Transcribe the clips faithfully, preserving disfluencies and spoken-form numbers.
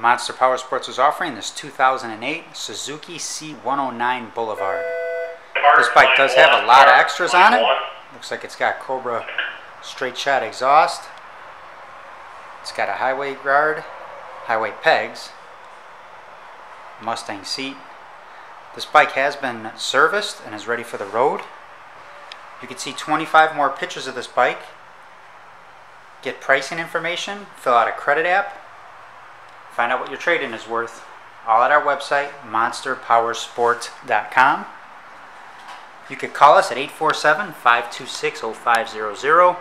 Monster Powersports is offering this two thousand eight Suzuki C one oh nine Boulevard. This bike does have a lot of extras on it. Looks like it's got Cobra straight shot exhaust. It's got a highway guard, highway pegs, Mustang seat. This bike has been serviced and is ready for the road. You can see twenty-five more pictures of this bike, get pricing information, fill out a credit app, find out what your trade-in is worth, all at our website, monster powersports dot com. You could call us at eight four seven, five two six, oh five hundred.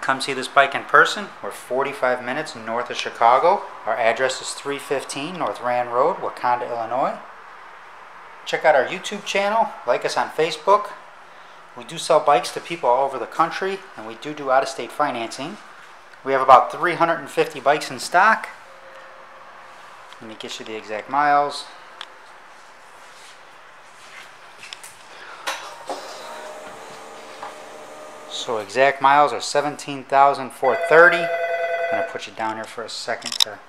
Come see this bike in person. We're forty-five minutes north of Chicago. Our address is three fifteen North Rand Road, Wauconda, Illinois. Check out our YouTube channel. Like us on Facebook. We do sell bikes to people all over the country, and we do do out-of-state financing. We have about three hundred fifty bikes in stock. Let me get you the exact miles. So exact miles are seventeen thousand four hundred thirty. I'm going to put you down here for a second to